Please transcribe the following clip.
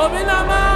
Bobina.